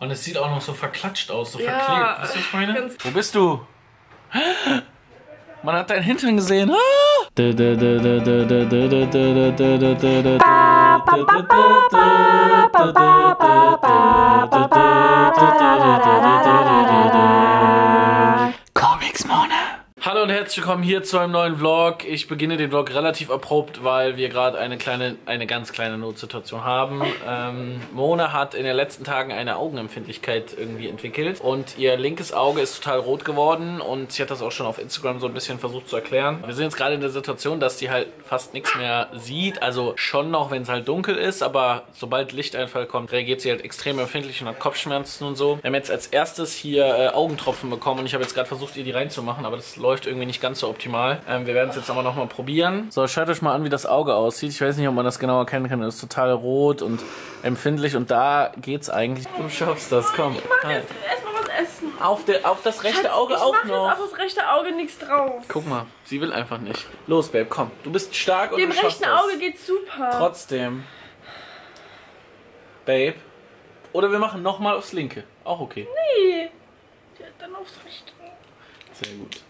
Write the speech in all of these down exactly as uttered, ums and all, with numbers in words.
Und es sieht auch noch so verklatscht aus, so verklebt. Ja, weißt du, was ich meine? Wo bist du? Man hat deinen Hintern gesehen. Hallo und herzlich willkommen hier zu einem neuen Vlog. Ich beginne den Vlog relativ abrupt, weil wir gerade eine kleine, eine ganz kleine Notsituation haben. Ähm, Mona hat in den letzten Tagen eine Augenempfindlichkeit irgendwie entwickelt und ihr linkes Auge ist total rot geworden und sie hat das auch schon auf Instagram so ein bisschen versucht zu erklären. Wir sind jetzt gerade in der Situation, dass sie halt fast nichts mehr sieht, also schon noch, wenn es halt dunkel ist, aber sobald Lichteinfall kommt, reagiert sie halt extrem empfindlich und hat Kopfschmerzen und so. Wir haben jetzt als erstes hier äh, Augentropfen bekommen und ich habe jetzt gerade versucht, ihr die reinzumachen, aber das läuft irgendwie nicht ganz so optimal. Ähm, wir werden es jetzt aber nochmal probieren. So, schaut euch mal an, wie das Auge aussieht. Ich weiß nicht, ob man das genau erkennen kann. Das ist total rot und empfindlich und da geht's eigentlich. Du schaffst das, komm. Ich mach jetzt erstmal was essen. Auf, de, auf das rechte Schatz, Auge auch noch. Ich mach jetzt auf das rechte Auge nichts drauf. Guck mal, sie will einfach nicht. Los, Babe, komm. Du bist stark und du schaffst das. Dem rechten Auge geht's super. Trotzdem. Babe. Oder wir machen nochmal aufs linke. Auch okay. Nee. Dann aufs rechte. Sehr gut.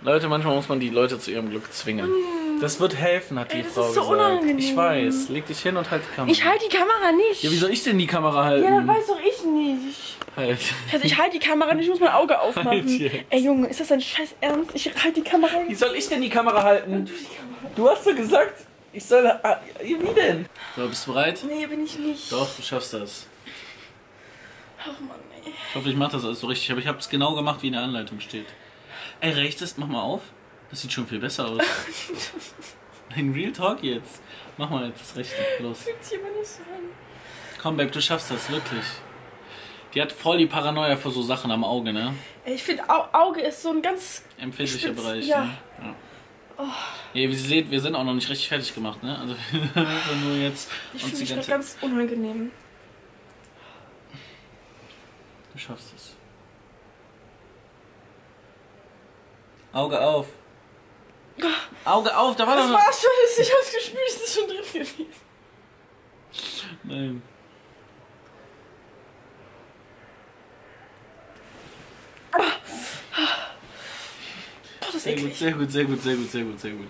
Leute, manchmal muss man die Leute zu ihrem Glück zwingen. Mm. Das wird helfen, hat die Ey, das Frau ist so gesagt. Unangenehm. Ich weiß. Leg dich hin und halt die Kamera. Ich halte die Kamera nicht. Ja, wie soll ich denn die Kamera halten? Ja, weiß doch ich nicht. Halt. Also ich halte die Kamera nicht, ich muss mein Auge aufmachen. Halt. Ey Junge, ist das dein scheiß Ernst? Ich halte die Kamera nicht. Wie soll ich denn die Kamera halten? Du, die Kamera. Du hast doch gesagt, ich soll... Wie denn? So, bist du bereit? Nee, bin ich nicht. Doch, du schaffst das. Ach Mann, ey. Ich hoffe, ich mache das alles so richtig. Aber ich habe es genau gemacht, wie in der Anleitung steht. Ey, rechts ist, mach mal auf. Das sieht schon viel besser aus. In Real Talk jetzt. Mach mal jetzt das Rechte. Los. Komm, Babe, du schaffst das, wirklich. Die hat voll die Paranoia für so Sachen am Auge, ne? Ey, ich finde, Au Auge ist so ein ganz... empfindlicher Spitz, Bereich, ja. Ne? Ja. Oh. Ey, wie ihr seht, wir sind auch noch nicht richtig fertig gemacht, ne? Also, nur jetzt... Ich finde es gerade ganz unangenehm. Du schaffst es. Auge auf. Auge auf, da war das doch noch... Das war's schon, ich hab's gespürt, es ist schon drin gewesen. Nein. Oh, das ist sehr eklig. Gut, sehr gut, sehr gut, sehr gut, sehr gut, sehr gut.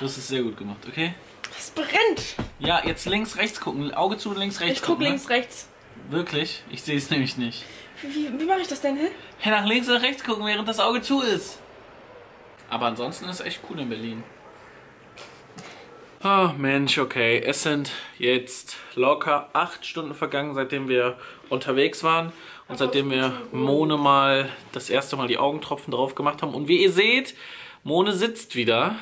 Du hast es sehr gut gemacht, okay? Es brennt. Ja, jetzt links, rechts gucken. Auge zu, links, rechts ich gucken. Ich guck ne? links, rechts. Wirklich? Ich sehe es nämlich nicht. Wie, wie mache ich das denn, hä? Hey, nach links oder rechts gucken, während das Auge zu ist. Aber ansonsten ist es echt cool in Berlin. Oh Mensch, okay. Es sind jetzt locker acht Stunden vergangen, seitdem wir unterwegs waren. Und seitdem wir Mone mal das erste Mal die Augentropfen drauf gemacht haben. Und wie ihr seht, Mone sitzt wieder.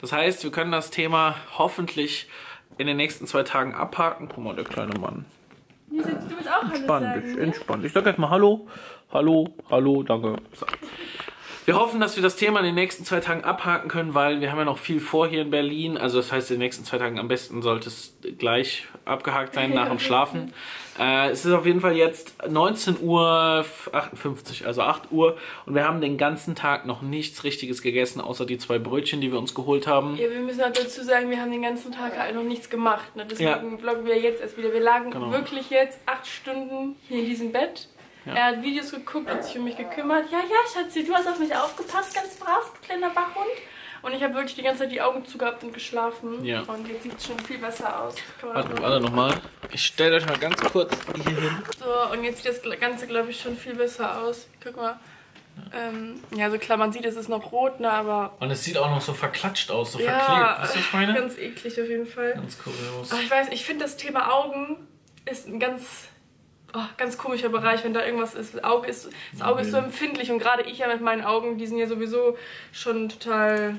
Das heißt, wir können das Thema hoffentlich in den nächsten zwei Tagen abhaken. Guck mal, der kleine Mann. Du willst auch entspann Hallo dich, sagen, entspann dich. Ich sag jetzt mal Hallo, Hallo, Hallo, danke. So. Wir hoffen, dass wir das Thema in den nächsten zwei Tagen abhaken können, weil wir haben ja noch viel vor hier in Berlin. Also das heißt, in den nächsten zwei Tagen am besten sollte es gleich abgehakt sein, nach dem Schlafen. Äh, es ist auf jeden Fall jetzt neunzehn Uhr achtundfünfzig, also acht Uhr. Und wir haben den ganzen Tag noch nichts Richtiges gegessen, außer die zwei Brötchen, die wir uns geholt haben. Ja, wir müssen halt dazu sagen, wir haben den ganzen Tag halt noch nichts gemacht. Ne? Deswegen ja. vloggen wir jetzt erst wieder. Wir lagen genau. wirklich jetzt acht Stunden hier in diesem Bett. Ja. Er hat Videos geguckt, hat sich um mich gekümmert. Ja, ja, Schatzi, du hast auf mich aufgepasst, ganz brav, kleiner Wachhund. Und ich habe wirklich die ganze Zeit die Augen zugehabt und geschlafen. Ja. Und jetzt sieht es schon viel besser aus. Warte, warte nochmal. Ich stelle euch mal ganz kurz hier hin. So, und jetzt sieht das Ganze, glaube ich, schon viel besser aus. Guck mal. Ähm, ja, also klar, man sieht, es ist noch rot, ne, aber... Und es sieht auch noch so verklatscht aus, so ja, verklebt. Weißt du, was ich meine? Ganz eklig auf jeden Fall. Ganz kurios. Aber ich weiß, ich finde das Thema Augen ist ein ganz... Oh, ganz komischer Bereich, wenn da irgendwas ist. Das Auge ist, das Auge ist so empfindlich und gerade ich ja mit meinen Augen, die sind ja sowieso schon total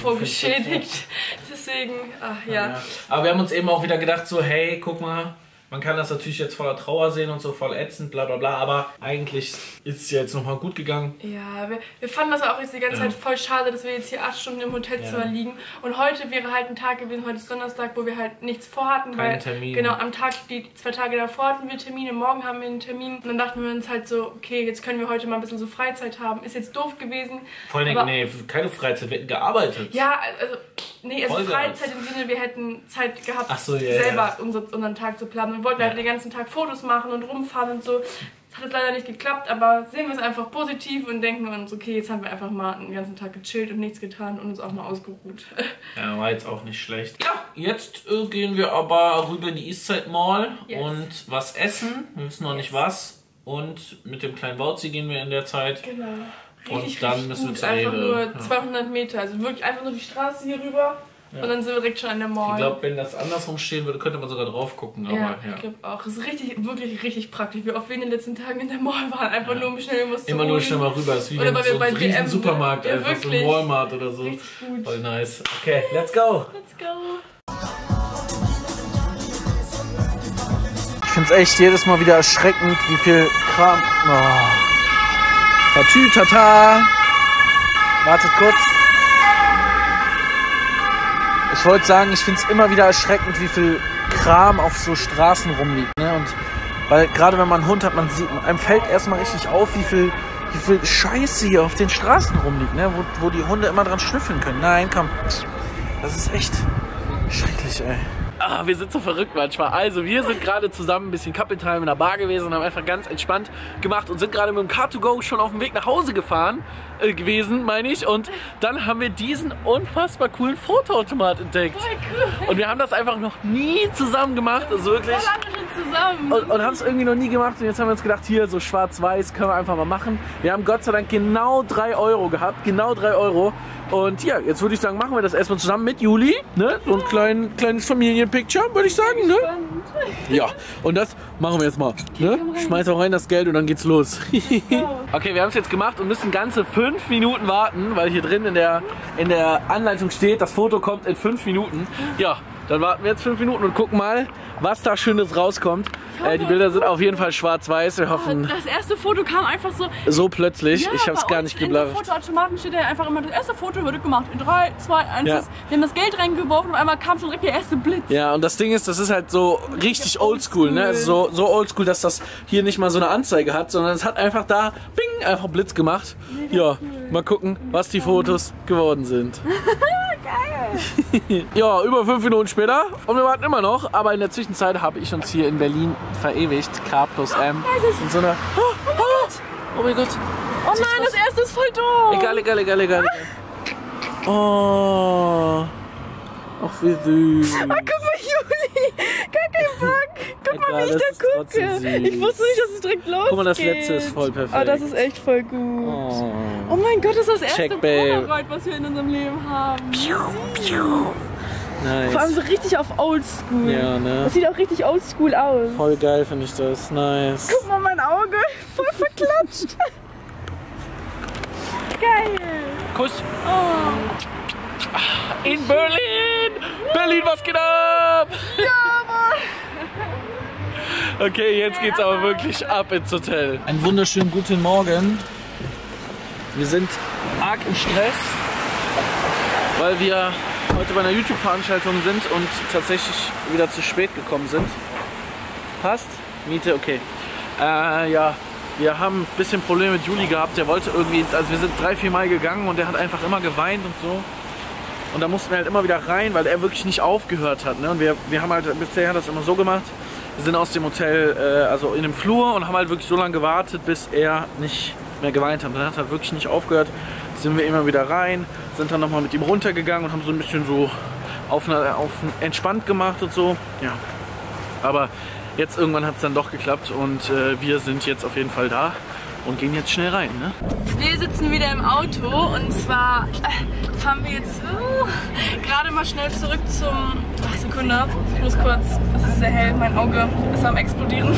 vorgeschädigt. Deswegen, ach ja. ja. Aber wir haben uns eben auch wieder gedacht so, hey, guck mal, man kann das natürlich jetzt voller Trauer sehen und so, voll ätzend, bla bla bla, aber eigentlich ist es ja jetzt nochmal gut gegangen. Ja, wir, wir fanden das auch jetzt die ganze ja. Zeit voll schade, dass wir jetzt hier acht Stunden im Hotelzimmer ja. liegen und heute wäre halt ein Tag gewesen, heute ist Donnerstag, wo wir halt nichts vorhatten, weil Termin. Genau, am Tag, die zwei Tage davor hatten wir Termine, morgen haben wir einen Termin und dann dachten wir uns halt so, okay, jetzt können wir heute mal ein bisschen so Freizeit haben, ist jetzt doof gewesen. Vor allem, nee, keine Freizeit, wir hätten gearbeitet. Ja, also... Nee, also Freizeit im Sinne, wir hätten Zeit gehabt, ach so, yeah, selber yeah. Unseren, unseren Tag zu planen. Wir wollten ja. halt den ganzen Tag Fotos machen und rumfahren und so. Das hat leider nicht geklappt, aber sehen wir es einfach positiv und denken uns, okay, jetzt haben wir einfach mal den ganzen Tag gechillt und nichts getan und uns auch mal ausgeruht. Ja, war jetzt auch nicht schlecht. Ja, jetzt äh, gehen wir aber rüber in die Eastside Mall yes. und was essen. Wir wissen noch yes. nicht was. Und mit dem kleinen Bauzi gehen wir in der Zeit. Genau. Richtig, und dann müssen wir zur Rewe. Einfach nur zweihundert Meter, also wirklich einfach nur die Straße hier rüber ja. und dann sind wir direkt schon an der Mall. Ich glaube, wenn das andersrum stehen würde, könnte man sogar drauf gucken. Aber, ja, ja, ich glaube auch. Das ist richtig, wirklich richtig praktisch, wie oft wir in den letzten Tagen in der Mall waren. Einfach ja. nur um schnell was zu Immer nur schnell mal rüber, das ist wie oder so bei einem riesen Supermarkt, ja, einfach so ein Walmart oder so. Richtig gut. Voll nice. Okay, let's go! Let's go! Ich finde es echt jedes Mal wieder erschreckend, wie viel Kram... Oh. Tatü, tata. Wartet kurz. Ich wollte sagen, ich finde es immer wieder erschreckend, wie viel Kram auf so Straßen rumliegt. Ne? Und weil gerade wenn man einen Hund hat, man sieht, einem fällt erstmal richtig auf, wie viel, wie viel Scheiße hier auf den Straßen rumliegt, ne? Wo, wo die Hunde immer dran schnüffeln können. Nein, komm. Das ist echt schrecklich, ey. Ah, wir sind so verrückt manchmal. Also wir sind gerade zusammen ein bisschen Couple Time in der Bar gewesen und haben einfach ganz entspannt gemacht und sind gerade mit dem Car to Go schon auf dem Weg nach Hause gefahren äh, gewesen, meine ich. Und dann haben wir diesen unfassbar coolen Fotoautomat entdeckt. Cool. Und wir haben das einfach noch nie zusammen gemacht. Also wirklich. Zusammen. Und, und haben es irgendwie noch nie gemacht. Und jetzt haben wir uns gedacht, hier so schwarz-weiß können wir einfach mal machen. Wir haben Gott sei Dank genau drei Euro gehabt. Genau drei Euro. Und ja, jetzt würde ich sagen, machen wir das erstmal zusammen mit Juli. Ne? So ein klein, kleines Familienpicture, würde ich sagen. Ne? Ja, und das machen wir jetzt mal. Ne? Schmeiß auch rein das Geld und dann geht's los. Okay, wir haben es jetzt gemacht und müssen ganze fünf Minuten warten, weil hier drin in der, in der Anleitung steht, das Foto kommt in fünf Minuten. Ja, dann warten wir jetzt fünf Minuten und gucken mal, was da Schönes rauskommt. Äh, die Bilder sind auf jeden Fall schwarz-weiß. Wir hoffen. Das erste Foto kam einfach so. So plötzlich. Ja, ich hab's gar nicht geblufft. Im Fotoautomaten steht ja einfach immer, das erste Foto wird gemacht. In drei, zwei, eins. Ja. Wir haben das Geld reingeworfen und einmal kam schon direkt der erste Blitz. Ja, und das Ding ist, das ist halt so richtig oldschool. Old ne? So, so oldschool, dass das hier nicht mal so eine Anzeige hat, sondern es hat einfach da, bing, einfach Blitz gemacht. Nee, ja, cool. Mal gucken, was die Fotos geworden sind. Geil. Ja, über fünf Minuten später und wir warten immer noch, aber in der Zwischenzeit habe ich uns hier in Berlin verewigt, K plus M, in so einer, oh, oh, oh mein Gott, oh nein, das erste ist voll doof, egal, egal, egal, egal, oh, ach wie süß, oh, guck mal, Juli, gar kein Bock, guck egal, mal, wie ich da gucke, ich wusste nicht, dass es direkt losgeht, guck mal, das letzte ist voll perfekt, oh, das ist echt voll gut, oh, oh mein Gott, das ist das erste Polaroid, was wir in unserem Leben haben, piu, piu. Nice. Vor allem so richtig auf Oldschool. Ja, ne? Das sieht auch richtig Oldschool aus. Voll geil finde ich das. Nice. Guck mal, mein Auge. Voll verklatscht. Geil. Kuss. Oh. In Berlin. Berlin, was geht ab? Ja, Mann. Okay, jetzt geht's aber wirklich ab ins Hotel. Einen wunderschönen guten Morgen. Wir sind arg im Stress, weil wir heute bei einer YouTube-Veranstaltung sind und tatsächlich wieder zu spät gekommen sind. Passt? Miete? Okay. Äh, ja, wir haben ein bisschen Probleme mit Juli gehabt. Der wollte irgendwie, also wir sind drei, vier Mal gegangen und der hat einfach immer geweint und so. Und da mussten wir halt immer wieder rein, weil er wirklich nicht aufgehört hat. Ne? Und wir, wir haben halt bisher das immer so gemacht. Wir sind aus dem Hotel, äh, also in dem Flur und haben halt wirklich so lange gewartet, bis er nicht mehr geweint hat. Dann hat er wirklich nicht aufgehört. Sind wir immer wieder rein, sind dann nochmal mit ihm runtergegangen und haben so ein bisschen so auf, eine, auf entspannt gemacht und so. Ja, aber jetzt irgendwann hat es dann doch geklappt und äh, wir sind jetzt auf jeden Fall da und gehen jetzt schnell rein. Ne? Wir sitzen wieder im Auto und zwar äh, fahren wir jetzt uh, gerade mal schnell zurück zum... Ach, Sekunde, ich muss kurz, es ist sehr hell, mein Auge ist am explodieren.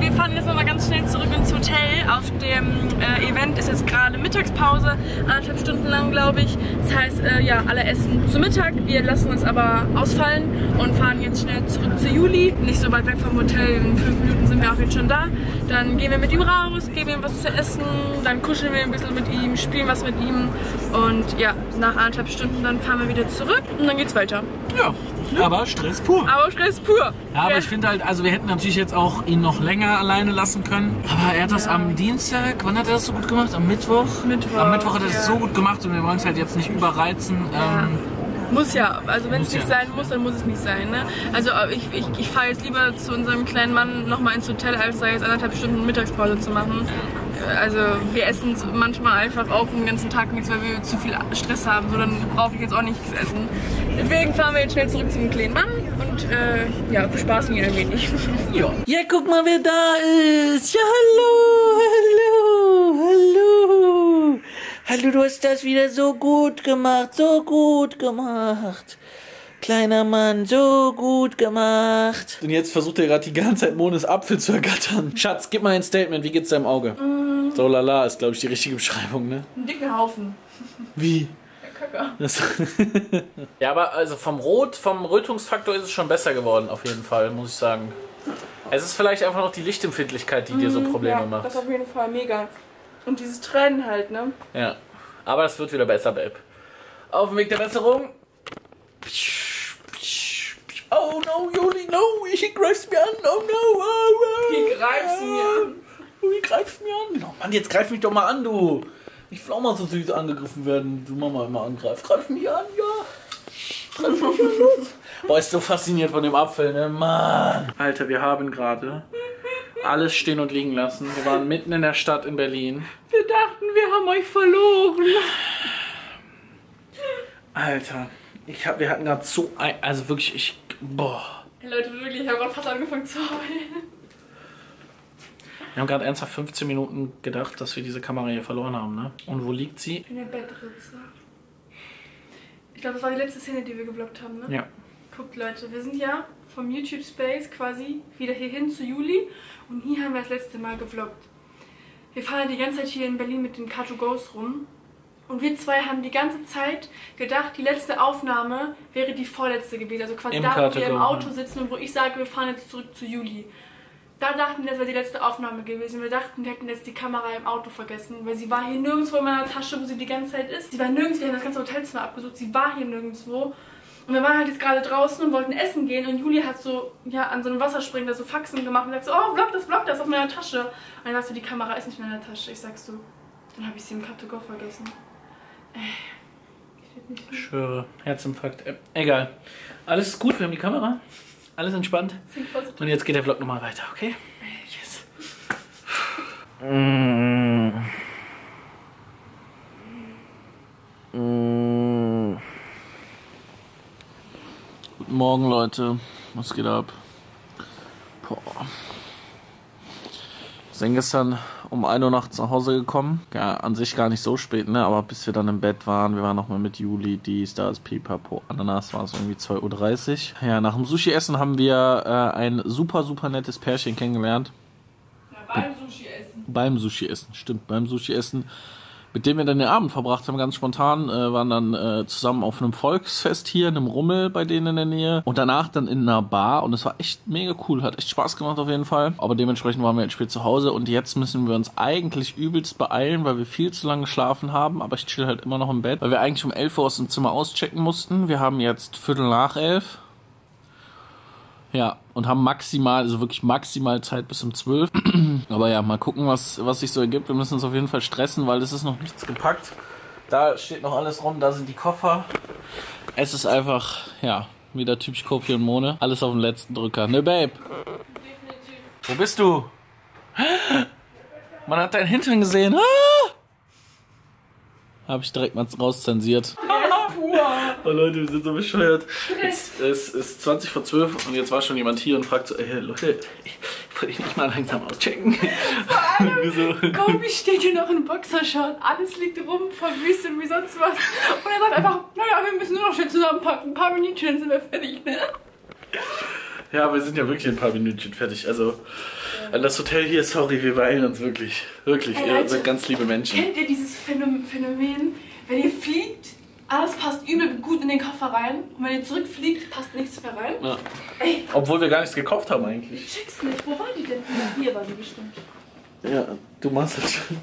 Wir fahren jetzt nochmal ganz schnell zurück ins Hotel. Auf dem äh, Event ist jetzt gerade Mittagspause, anderthalb Stunden lang, glaube ich. Das heißt, äh, ja, alle essen zu Mittag. Wir lassen uns aber ausfallen und fahren jetzt schnell zurück zu Juli. Nicht so weit weg vom Hotel, in fünf Minuten sind wir auch jetzt schon da. Dann gehen wir mit ihm raus, geben ihm was zu essen, dann kuscheln wir ein bisschen mit ihm, spielen was mit ihm. Und ja, nach anderthalb Stunden dann fahren wir wieder zurück und dann geht's weiter. Ja. Ne? Aber Stress pur. Aber Stress pur. Ja, ja. Aber ich finde halt, also wir hätten natürlich jetzt auch ihn noch länger alleine lassen können. Aber er hat das ja. am Dienstag, wann hat er das so gut gemacht? Am Mittwoch? Mittwoch am Mittwoch hat er ja. das so gut gemacht und wir wollen es halt jetzt nicht überreizen. Ja. Ähm, Muss ja, also wenn es nicht ja. sein muss, dann muss es nicht sein. Ne? Also ich, ich, ich fahre jetzt lieber zu unserem kleinen Mann nochmal ins Hotel, als da jetzt anderthalb Stunden Mittagspause zu machen. Also wir essen manchmal einfach auch den ganzen Tag nichts, weil wir zu viel Stress haben. So, dann brauche ich jetzt auch nichts essen. Deswegen fahren wir jetzt schnell zurück zum kleinen Mann und äh, ja, bespaßen ihn ein wenig. ja. ja, guck mal, wer da ist. Ja, hallo, hallo, hallo. Hallo, du hast das wieder so gut gemacht, so gut gemacht. Kleiner Mann, so gut gemacht. Und jetzt versucht er gerade die ganze Zeit Mones Apfel zu ergattern. Schatz, gib mal ein Statement, wie geht's deinem Auge? Mm. So lala ist, glaube ich, die richtige Beschreibung, ne? Ein dicker Haufen. Wie? Ja, aber also vom Rot, vom Rötungsfaktor ist es schon besser geworden, auf jeden Fall, muss ich sagen. Es ist vielleicht einfach noch die Lichtempfindlichkeit, die mm, dir so Probleme ja, macht. Das auf jeden Fall, mega. Und dieses Tränen halt, ne? Ja, aber das wird wieder besser, Babe. Auf dem Weg der Besserung. Oh no, Juli, no, ich greif's mir an, oh no, oh, oh. Hier greifst du mir an. Juli, greifst mir an. Oh Mann, jetzt greif mich doch mal an, du. Ich will auch mal so süß angegriffen werden, du Mama immer angreift. Greif mich an, ja. Greif mich an, los. Boah, ist so fasziniert von dem Apfel, ne, Mann. Alter, wir haben gerade alles stehen und liegen lassen. Wir waren mitten in der Stadt in Berlin. Wir dachten, wir haben euch verloren. Alter, ich hab, wir hatten gerade so ein, also wirklich, ich, boah. Hey Leute, wirklich, ich habe gerade fast angefangen zu heulen. Wir haben gerade ernsthaft fünfzehn Minuten gedacht, dass wir diese Kamera hier verloren haben, ne? Und wo liegt sie? In der Bettritze. Ich glaube, das war die letzte Szene, die wir geblockt haben, ne? Ja. Guckt Leute, wir sind ja vom YouTube Space quasi wieder hierhin zu Juli und hier haben wir das letzte Mal gevloggt. Wir fahren ja die ganze Zeit hier in Berlin mit den Car to Gos rum und wir zwei haben die ganze Zeit gedacht, die letzte Aufnahme wäre die vorletzte gewesen. Also quasi da, wo wir im Auto sitzen und wo ich sage, wir fahren jetzt zurück zu Juli. Da dachten wir, das wäre die letzte Aufnahme gewesen. Wir dachten, wir hätten jetzt die Kamera im Auto vergessen, weil sie war hier nirgendwo in meiner Tasche, wo sie die ganze Zeit ist. Sie war nirgendwo, wir haben das ganze Hotelzimmer abgesucht, sie war hier nirgendwo. Und wir waren halt jetzt gerade draußen und wollten essen gehen und Juli hat so, ja, an so einem Wasserspringen da so Faxen gemacht und sagt so, oh, vlog das, vlog das, auf meiner Tasche. Und dann sagst du, die Kamera ist nicht in meiner Tasche. Ich sagst so, dann habe ich sie im Car to Go vergessen. Ey, ich nicht. Ich schwöre, Herzinfarkt, äh, egal. Alles ist gut, wir haben die Kamera. Alles entspannt. Und jetzt geht der Vlog nochmal weiter, okay? Yes. Mm. Mm. Guten Morgen, Leute. Was geht ab? Boah. Wir sind gestern um ein Uhr nachts nach Hause gekommen. Ja, an sich gar nicht so spät, ne? Aber bis wir dann im Bett waren, wir waren nochmal mit Juli, die Stars, Pipapo, Ananas, war es irgendwie zwei Uhr dreißig. Ja, nach dem Sushi-Essen haben wir äh, ein super, super nettes Pärchen kennengelernt. Ja, beim Sushi-Essen. Beim Sushi-Essen, stimmt, beim Sushi-Essen. Mit dem wir dann den Abend verbracht haben, ganz spontan, äh, waren dann äh, zusammen auf einem Volksfest hier, einem Rummel bei denen in der Nähe und danach dann in einer Bar und es war echt mega cool, hat echt Spaß gemacht auf jeden Fall, aber dementsprechend waren wir jetzt spät zu Hause und jetzt müssen wir uns eigentlich übelst beeilen, weil wir viel zu lange geschlafen haben, aber ich chill halt immer noch im Bett, weil wir eigentlich um elf Uhr aus dem Zimmer auschecken mussten, wir haben jetzt Viertel nach elf. Ja, und haben maximal, also wirklich maximal Zeit bis um zwölf. Aber ja, mal gucken, was, was sich so ergibt. Wir müssen uns auf jeden Fall stressen, weil es ist noch nichts gepackt. Da steht noch alles rum, da sind die Koffer. Es ist einfach, ja, wieder typisch Kopi und Mone. Alles auf den letzten Drücker. Ne, Babe? Definitiv. Wo bist du? Man hat deinen Hintern gesehen. Ah! Habe ich direkt mal rauszensiert. Oh Leute, wir sind so bescheuert. Jetzt, es ist zwanzig vor zwölf und jetzt war schon jemand hier und fragt so, ey Leute, ich wollte nicht mal langsam auschecken. Vor allem, so. Kobi steht hier noch in Boxershort, alles liegt rum, verwüstet wie sonst was. Und er sagt einfach, naja, wir müssen nur noch schnell zusammenpacken, ein paar Minütchen sind wir fertig, ne? Ja, wir sind ja wirklich in ein paar Minütchen fertig. Also, an das Hotel hier, sorry, wir beeilen uns wirklich. Wirklich, hey, Leute, ihr seid ganz liebe Menschen. Kennt ihr dieses Phänomen, wenn ihr fliegt? Alles passt übel gut in den Koffer rein und wenn ihr zurückfliegt, passt nichts mehr rein. Ja. Ey. Obwohl wir gar nichts gekauft haben eigentlich. Ich check's nicht. Wo war die denn? Hier war die bestimmt. Ja, du machst das schon.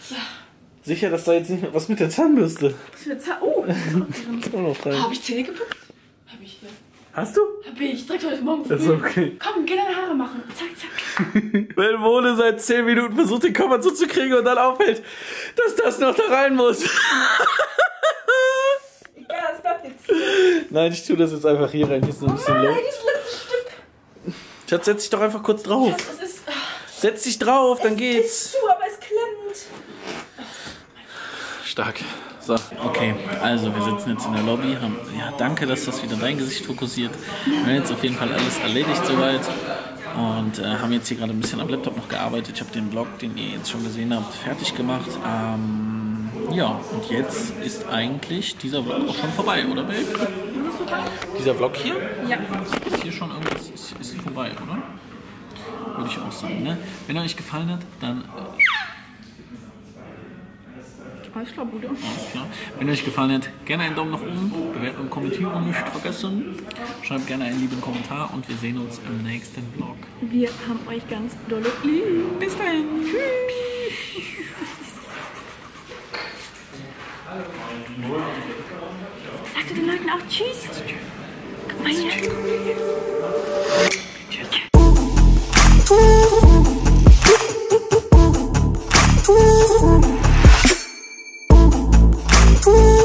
So, Sicher, dass da jetzt nicht mehr... Was mit der Zahnbürste? Was mit der Zahn... Oh! Habe ich Zähne geputzt? Habe ich hier. Hast du? Hab ich. Direkt heute Morgen früh. Das ist okay. Komm, geh deine Haare machen. Zack, zack. Wenn Mone seit zehn Minuten versucht, den Komma zuzukriegen und dann auffällt, dass das noch da rein muss. Ich kann das doch jetzt. Nein, ich tue das jetzt einfach hier rein. Hier ist noch ein bisschen Luft. Schatz, setz dich doch einfach kurz drauf. Schatz, es ist, setz dich drauf, dann geht's. Zu, aber es klemmt. Stark. So. Okay, also wir sitzen jetzt in der Lobby. Haben, ja, danke, dass das wieder dein Gesicht fokussiert. Wir haben jetzt auf jeden Fall alles erledigt soweit. Und äh, haben jetzt hier gerade ein bisschen am Laptop noch gearbeitet. Ich habe den Vlog, den ihr jetzt schon gesehen habt, fertig gemacht. Ähm, ja, und jetzt ist eigentlich dieser Vlog auch schon vorbei, oder Babe? Dieser Vlog hier? Ja. Ist hier schon irgendwas, ist, ist vorbei, oder? Würde ich auch sagen, ne? Wenn er euch gefallen hat, dann... Alles klar, Bruder. Alles klar. Wenn euch gefallen hat, gerne einen Daumen nach oben, bewerten und kommentieren nicht vergessen. Schreibt gerne einen lieben Kommentar und wir sehen uns im nächsten Vlog. Wir haben euch ganz doll lieb. Bis dahin. Tschüss. Sagte den Leuten auch tschüss. Guck mal hier. Tschüss. Ooh.